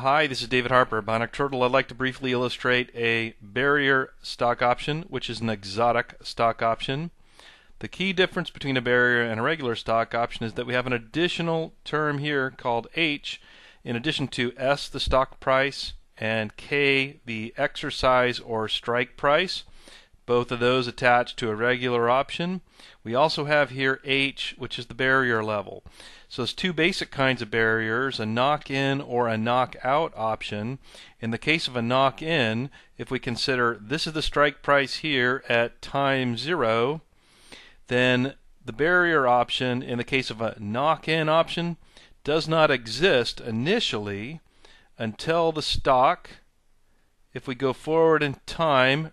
Hi, this is David Harper, Bionic Turtle. I'd like to briefly illustrate a barrier stock option, which is an exotic stock option. The key difference between a barrier and a regular stock option is that we have an additional term here called H, in addition to S, the stock price, and K, the exercise or strike price. Both of those attached to a regular option. We also have here H, which is the barrier level. So there's two basic kinds of barriers, a knock-in or a knock-out option. In the case of a knock-in, if we consider this is the strike price here at time 0, then the barrier option in the case of a knock-in option does not exist initially until the stock, if we go forward in time,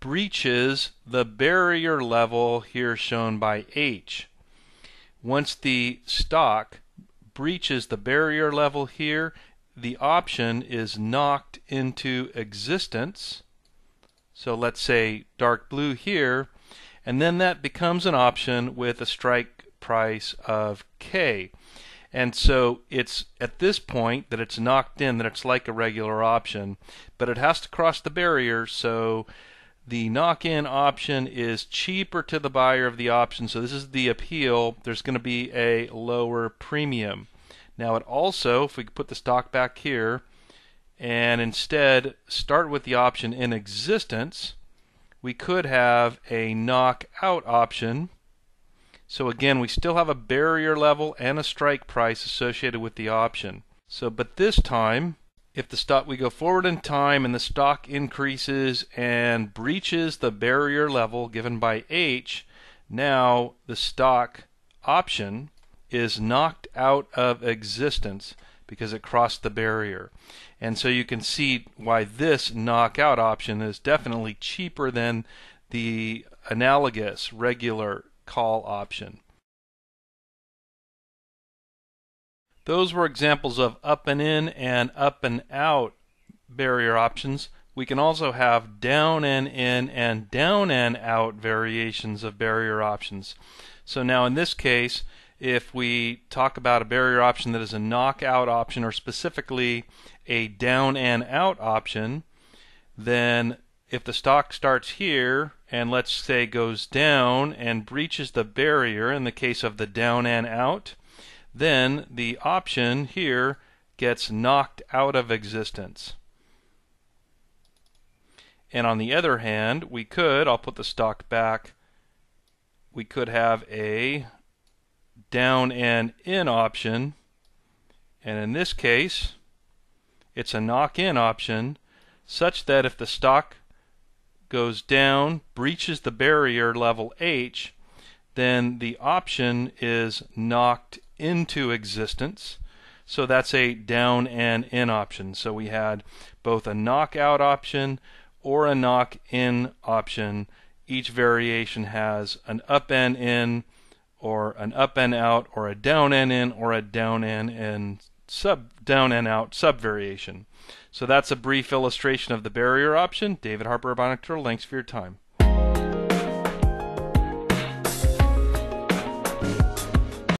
breaches the barrier level here shown by H. Once the stock breaches the barrier level here, the option is knocked into existence. So let's say dark blue here, and then that becomes an option with a strike price of K. And so it's at this point that it's knocked in, that it's like a regular option, but it has to cross the barrier. So the knock-in option is cheaper to the buyer of the option, so this is the appeal. There's going to be a lower premium. Now it also, if we put the stock back here and instead start with the option in existence, we could have a knock-out option. So again, we still have a barrier level and a strike price associated with the option. So, but this time, if the stock, we go forward in time and the stock increases and breaches the barrier level given by H, now the stock option is knocked out of existence because it crossed the barrier. And so you can see why this knockout option is definitely cheaper than the analogous regular call option. Those were examples of up and in and up and out barrier options. We can also have down and in and down and out variations of barrier options. So now in this case, if we talk about a barrier option that is a knockout option, or specifically a down and out option, then if the stock starts here and let's say goes down and breaches the barrier in the case of the down and out, then the option here gets knocked out of existence. And on the other hand, we could, I'll put the stock back, we could have a down and in option, and in this case it's a knock-in option such that if the stock goes down, breaches the barrier level H, then the option is knocked into existence. So that's a down and in option. So we had both a knockout option or a knock-in option. Each variation has an up and in, or an up and out, or a down and in, or a down and in down and out sub variation. So that's a brief illustration of the barrier option. David Harper, Bionic Turtle. Thanks for your time.